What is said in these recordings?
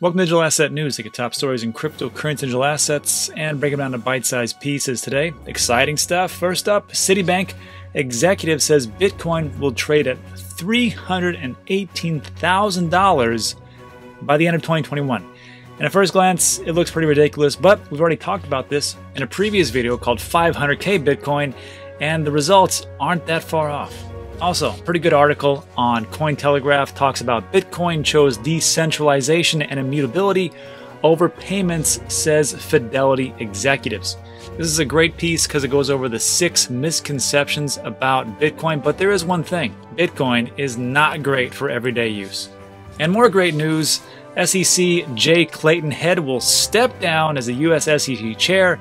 Welcome to Digital Asset News. Take the top stories in cryptocurrency digital assets and break them down to bite-sized pieces today. Exciting stuff. First up, Citibank executive says Bitcoin will trade at $318,000 by the end of 2021. And at first glance, it looks pretty ridiculous, but we've already talked about this in a previous video called 500K Bitcoin, and the results aren't that far off. Also, pretty good article on Cointelegraph talks about Bitcoin chose decentralization and immutability over payments, says Fidelity executives. This is a great piece because it goes over the 6 misconceptions about Bitcoin, but there is one thing. Bitcoin is not great for everyday use. And more great news, SEC Jay Clayton head will step down as the US SEC chair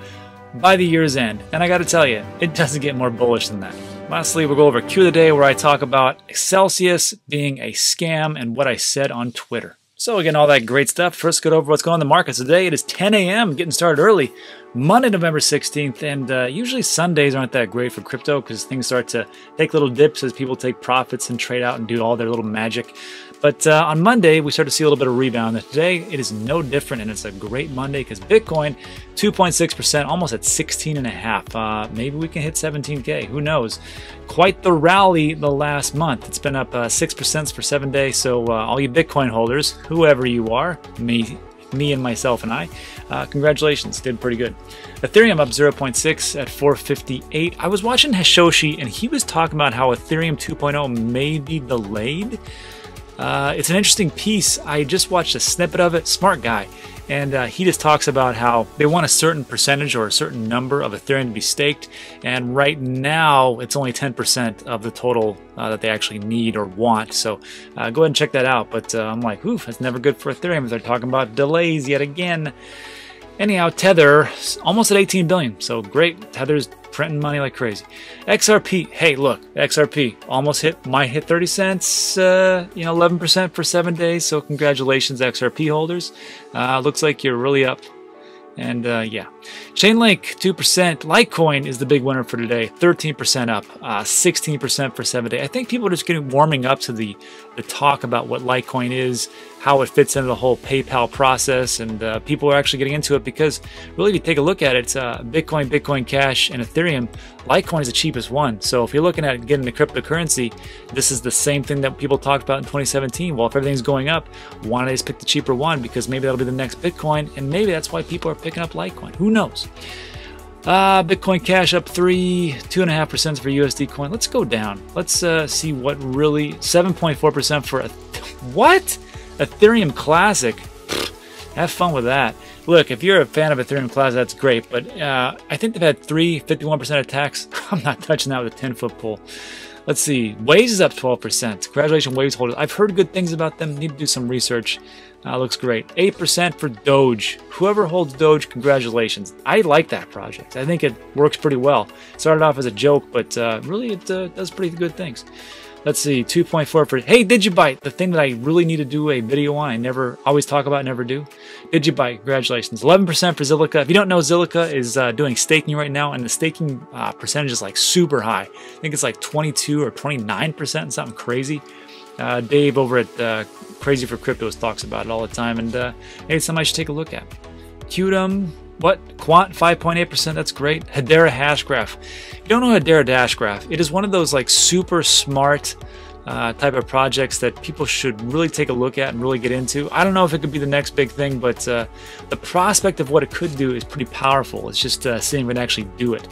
by the year's end. And I gotta tell you, it doesn't get more bullish than that. Lastly, we'll go over Q of the Day, where I talk about Celsius being a scam and what I said on Twitter. So again, all that great stuff. First, go over what's going on in the markets today. It is 10 a.m., getting started early, Monday, November 16th. And usually Sundays aren't that great for crypto because things start to take little dips as people take profits and trade out and do all their little magic. But on Monday, we start to see a little bit of rebound. And today, it is no different, and it's a great Monday because Bitcoin, 2.6%, almost at 16.5. Maybe we can hit 17K. Who knows? Quite the rally the last month. It's been up 6% for 7 days. So all you Bitcoin holders, whoever you are, me and myself and I, congratulations, did pretty good. Ethereum up 0.6 at 458. I was watching Hashoshi, and he was talking about how Ethereum 2.0 may be delayed. It's an interesting piece. I just watched a snippet of it. Smart guy. And he just talks about how they want a certain percentage or a certain number of Ethereum to be staked. And right now, it's only 10% of the total that they actually need or want. So go ahead and check that out. But I'm like, oof, that's never good for Ethereum. They're talking about delays yet again. Anyhow, Tether, almost at 18 billion. So great. Tether's printing money like crazy. XRP, hey, look, XRP almost might hit 30 cents, 11% for 7 days. So congratulations, XRP holders. Looks like you're really up. And yeah, Chainlink, 2%. Litecoin is the big winner for today, 13% up, 16% for 7 days. I think people are just getting warming up to the talk about what Litecoin is, how it fits into the whole PayPal process, and people are actually getting into it because really, if you take a look at it, Bitcoin, Bitcoin Cash, and Ethereum, Litecoin is the cheapest one. So if you're looking at getting the cryptocurrency, this is the same thing that people talked about in 2017. Well, if everything's going up, why don't I just pick the cheaper one, because maybe that'll be the next Bitcoin, and maybe that's why people are picking up Litecoin. Who knows? Bitcoin Cash up 2.5% for USD Coin. Let's go down. Let's see what really, 7.4% for what? Ethereum Classic. Have fun with that. Look, if you're a fan of Ethereum Classic, that's great. But I think they've had 3 51% attacks. I'm not touching that with a 10-foot pole. Let's see. Waves is up 12%. Congratulations, Waves holders. I've heard good things about them. Need to do some research. Looks great. 8% for Doge. Whoever holds Doge, congratulations. I like that project. I think it works pretty well. Started off as a joke, but really it does pretty good things. Let's see, 2.4 for, hey, Digibyte, the thing that I really need to do a video on, I never, always talk about, never do. Digibyte, congratulations. 11% for Zilliqa. If you don't know, Zilliqa is doing staking right now, and the staking percentage is like super high. I think it's like 22 or 29%, something crazy. Dave over at Crazy for Cryptos talks about it all the time, and maybe something I should take a look at. Qtum. What? Quant, 5.8%, that's great. Hedera Hashgraph. If you don't know Hedera Hashgraph, it is one of those like super smart type of projects that people should really take a look at and really get into. I don't know if it could be the next big thing, but the prospect of what it could do is pretty powerful. It's just seeing if it actually do it.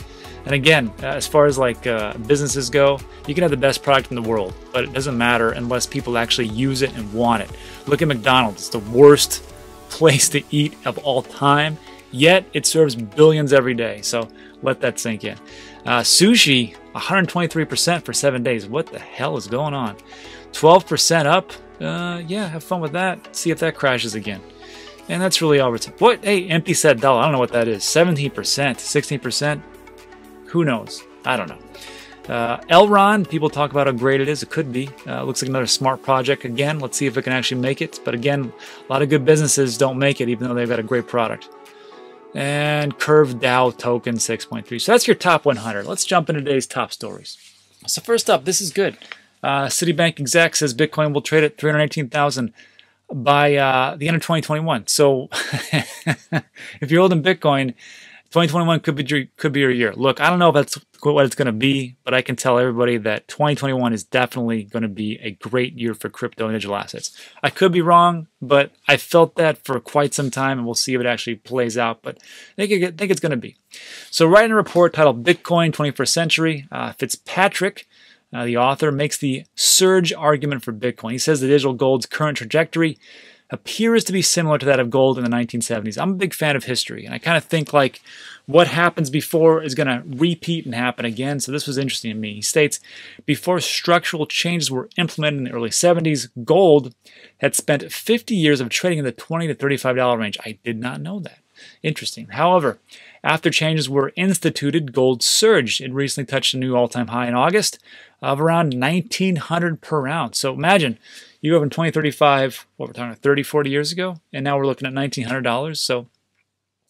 And again, as far as like businesses go, you can have the best product in the world, but it doesn't matter unless people actually use it and want it. Look at McDonald's, it's the worst place to eat of all time. Yet it serves billions every day. So let that sink in. Sushi, 123% for 7 days. What the hell is going on? 12% up. Yeah, have fun with that. See if that crashes again. And that's really all we're talking. What? Hey, empty set dollar. I don't know what that is. 17%, 16%. Who knows? I don't know. Elrond, people talk about how great it is. It could be. Looks like another smart project again. Let's see if it can actually make it. But again, a lot of good businesses don't make it, even though they've got a great product. And Curve DAO token 6.3. So that's your top 100. Let's jump into today's top stories. So first up, this is good. Citibank exec says Bitcoin will trade at $318,000 by the end of 2021. So if you're holding Bitcoin, 2021 could be your year. Look, I don't know if that's what it's going to be, but I can tell everybody that 2021 is definitely going to be a great year for crypto and digital assets. I could be wrong, but I felt that for quite some time, and we'll see if it actually plays out, but I think it's going to be. So writing a report titled Bitcoin 21st Century, Fitzpatrick, the author, makes the surge argument for Bitcoin. He says the digital gold's current trajectory appears to be similar to that of gold in the 1970s. I'm a big fan of history, and I kind of think like what happens before is going to repeat and happen again, so this was interesting to me. He states, before structural changes were implemented in the early 70s, gold had spent 50 years of trading in the $20 to $35 range. I did not know that. Interesting. However, after changes were instituted, gold surged. It recently touched a new all-time high in August of around $1,900 per ounce. So imagine you go from 2035, what we're talking about, 30, 40 years ago, and now we're looking at $1,900. So,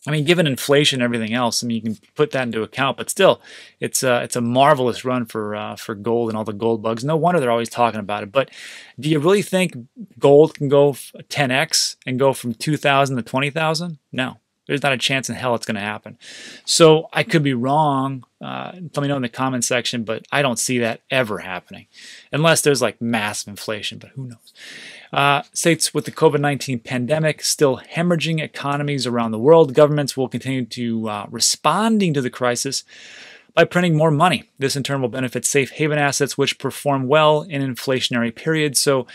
I mean, given inflation and everything else, I mean, you can put that into account, but still, it's a marvelous run for gold and all the gold bugs. No wonder they're always talking about it. But do you really think gold can go 10x and go from 2,000 to 20,000? No. There's not a chance in hell it's going to happen. So I could be wrong. Let me know in the comment section, but I don't see that ever happening unless there's like massive inflation, but who knows? States with the COVID-19 pandemic still hemorrhaging economies around the world, governments will continue to responding to the crisis by printing more money. This in turn will benefit safe haven assets, which perform well in inflationary periods. So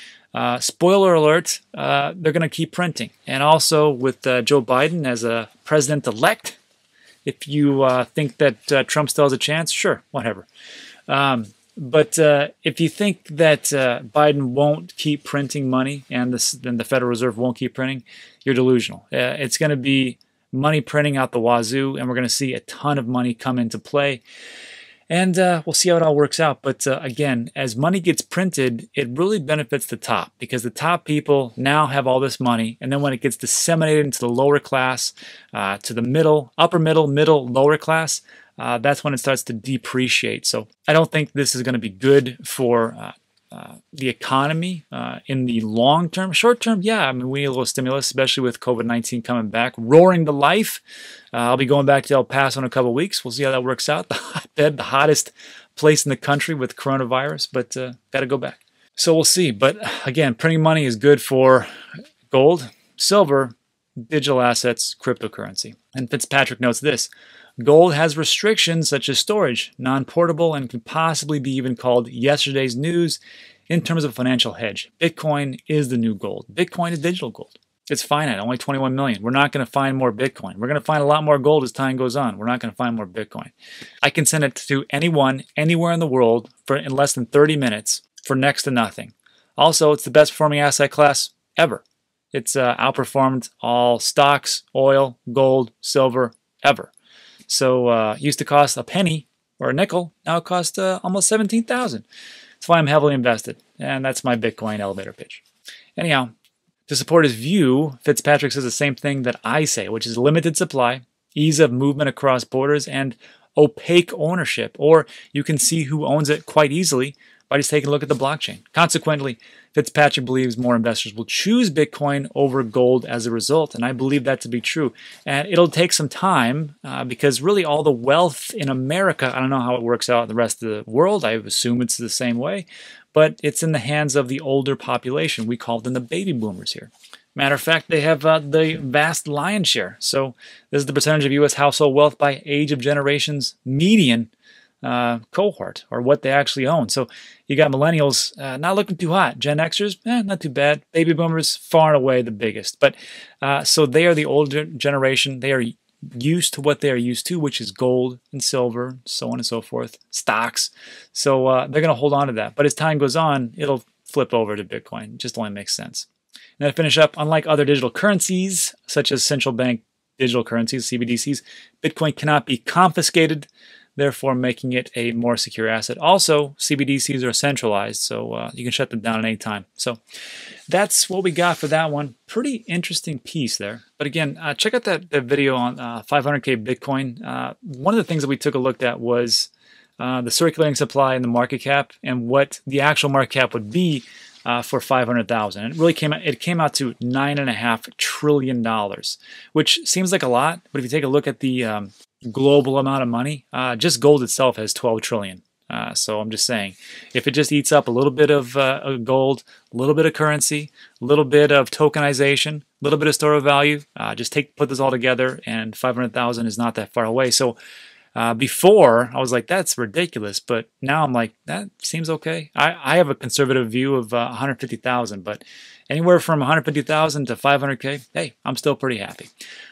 spoiler alert, they're going to keep printing. And also with Joe Biden as a president-elect, if you think that Trump still has a chance, sure, whatever. But if you think that Biden won't keep printing money and then the Federal Reserve won't keep printing, you're delusional. It's going to be money printing out the wazoo, and we're going to see a ton of money come into play. And we'll see how it all works out. But again, as money gets printed, it really benefits the top, because the top people now have all this money. And then when it gets disseminated into the lower class, to the middle, upper middle, lower class, that's when it starts to depreciate. So I don't think this is going to be good for the economy in the long term. Short term, yeah, I mean, we need a little stimulus, especially with COVID-19 coming back, roaring to life. I'll be going back to El Paso in a couple of weeks. We'll see how that works out. The hotbed, the hottest place in the country with coronavirus, but got to go back. So we'll see. But again, printing money is good for gold, silver, digital assets, cryptocurrency. And Fitzpatrick notes this. Gold has restrictions such as storage, non-portable, and can possibly be even called yesterday's news in terms of a financial hedge. Bitcoin is the new gold. Bitcoin is digital gold. It's finite, only 21 million. We're not going to find more Bitcoin. We're going to find a lot more gold as time goes on. We're not going to find more Bitcoin. I can send it to anyone, anywhere in the world in less than 30 minutes for next to nothing. Also, it's the best performing asset class ever. It's outperformed all stocks, oil, gold, silver, ever. So used to cost a penny or a nickel. Now it costs almost $17,000. That's why I'm heavily invested. And that's my Bitcoin elevator pitch. Anyhow, to support his view, Fitzpatrick says the same thing that I say, which is limited supply, ease of movement across borders, and opaque ownership. Or you can see who owns it quite easily by just taking a look at the blockchain. Consequently, Fitzpatrick believes more investors will choose Bitcoin over gold as a result, and I believe that to be true. And it'll take some time because really all the wealth in America, I don't know how it works out in the rest of the world, I assume it's the same way, but it's in the hands of the older population. We call them the baby boomers here. Matter of fact, they have the vast lion's share. So this is the percentage of U.S. household wealth by age of generations median cohort, or what they actually own. So you got millennials not looking too hot. Gen Xers, not too bad. Baby boomers, far and away the biggest. But so they are the older generation. They are used to what they are used to, which is gold and silver, so on and so forth, stocks. So they're going to hold on to that. But as time goes on, it'll flip over to Bitcoin. It just only makes sense. And to finish up, unlike other digital currencies, such as central bank digital currencies, CBDCs, Bitcoin cannot be confiscated, therefore making it a more secure asset. Also, CBDCs are centralized, so you can shut them down at any time. So that's what we got for that one. Pretty interesting piece there. But again, check out that video on 500K Bitcoin. One of the things that we took a look at was the circulating supply and the market cap, and what the actual market cap would be for $500,000. It really came out to $9.5 trillion, which seems like a lot, but if you take a look at the global amount of money, just gold itself has 12 trillion. So I'm just saying, if it just eats up a little bit of gold, a little bit of currency, a little bit of tokenization, a little bit of store of value, just put this all together, and 500,000 is not that far away. So before I was like, that's ridiculous, but now I'm like, that seems okay. I have a conservative view of 150,000, but anywhere from 150,000 to 500K, hey, I'm still pretty happy.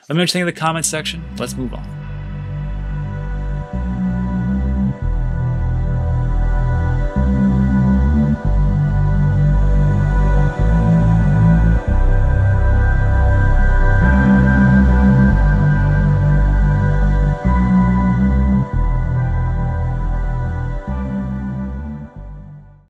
Let me know what you think in the comments section. Let's move on.